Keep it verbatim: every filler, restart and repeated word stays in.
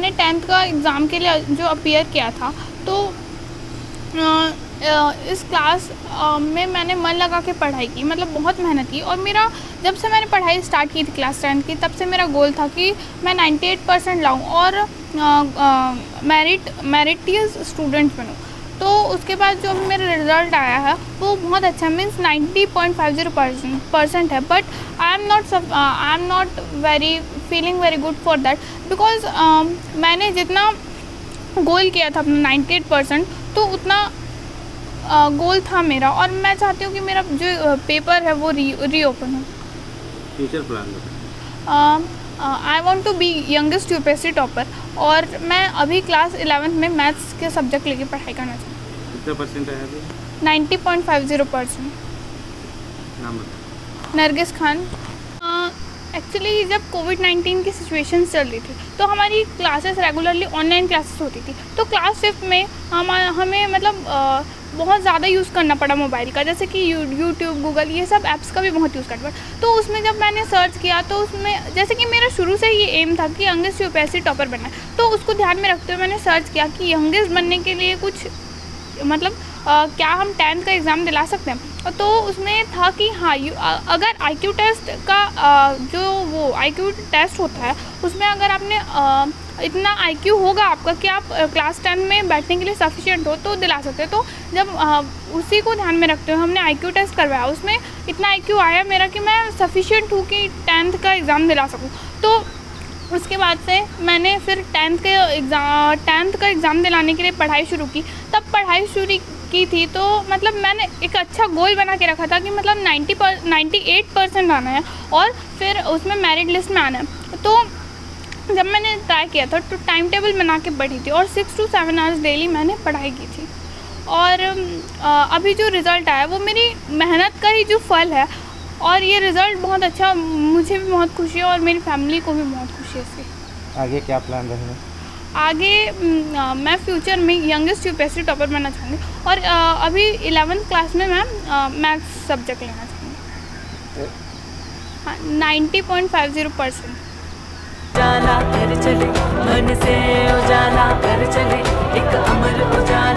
मैंने टेंथ का एग्ज़ाम के लिए जो अपीयर किया था, तो आ, इस क्लास में मैंने मन लगा के पढ़ाई की, मतलब बहुत मेहनत की। और मेरा जब से मैंने पढ़ाई स्टार्ट की थी क्लास टेंथ की, तब से मेरा गोल था कि मैं अट्ठानवे परसेंट लाऊं और मेरिट मेरिटियस स्टूडेंट बनूं। तो उसके बाद जो मेरा रिज़ल्ट आया है वो बहुत अच्छा, means ninety point five zero percent है। But I am not I am not very feeling very good for that, because मैंने जितना गोल किया था अपना अट्ठानवे परसेंट, तो उतना गोल था मेरा। और मैं चाहती हूँ कि मेरा जो पेपर है वो री रीओपन हो। Future plan, I want to be youngest UPSC topper, और मैं अभी क्लास इलेवेंथ में मैथ्स के सब्जेक्ट लेके पढ़ाई करना चाहती हूँ। कितना परसेंट आया अभी? Ninety point five zero percent. नाम बताओ। नरगिस खान। एक्चुअली जब कोविड नाइन्टीन की सिचुएशन चल रही थी, तो हमारी क्लासेस रेगुलरली ऑनलाइन क्लासेस होती थी। तो क्लास फिफ्थ में हम हमें मतलब आ, बहुत ज़्यादा यूज़ करना पड़ा मोबाइल का, जैसे कि यूट्यूब, गूगल, ये सब ऐप्स का भी बहुत यूज़ करना पड़ा। तो उसमें जब मैंने सर्च किया, तो उसमें जैसे कि मेरा शुरू से ही एम था कि यंगेस्ट यूपीएससी टॉपर बनना है, तो उसको ध्यान में रखते हुए मैंने सर्च किया कि यंगेस्ट बनने के लिए कुछ मतलब आ, क्या हम टेंथ का एग्ज़ाम दिला सकते हैं। तो उसमें था कि हाँ, अगर आई क्यू टेस्ट का आ, जो वो आई क्यू टेस्ट होता है, उसमें अगर आपने आ, इतना आई क्यू होगा आपका कि आप क्लास टेन में बैठने के लिए सफिशिएंट हो, तो दिला सकते हो। तो जब आ, उसी को ध्यान में रखते हुए हमने आई क्यू टेस्ट करवाया। उसमें इतना आई क्यू आया मेरा कि मैं सफिशिएंट हूँ कि टेंथ का एग्ज़ाम दिला सकूँ। तो उसके बाद से मैंने फिर टेंथ के एग्ज़ाम टेंथ का एग्ज़ाम दिलाने के लिए पढ़ाई शुरू की। तब पढ़ाई शुरू की थी तो मतलब मैंने एक अच्छा गोल बना के रखा था कि मतलब नाइन्टी पर नाइन्टी एट परसेंट आना है और फिर उसमें मेरिट लिस्ट में आना है। तो जब मैंने ट्राई किया था तो टाइम टेबल बना के पढ़ी थी और six to seven hours daily मैंने पढ़ाई की थी। और अभी जो रिज़ल्ट आया वो मेरी मेहनत का ही जो फल है, और ये रिज़ल्ट बहुत अच्छा, मुझे भी बहुत खुशी है और मेरी फैमिली को भी बहुत खुशी है इसकी। आगे क्या प्लान रहेगा? आगे मैं फ्यूचर में यंगेस्ट यूपीएससी टॉपर बनना चाहूँगी और अभी इलेवेंथ क्लास में मैं मैथ्स सब्जेक्ट लेना चाहूँगी। हाँ, ninety point five zero percent. उजाला कर चले, मन से उजाला कर चले, एक अमर उजाला।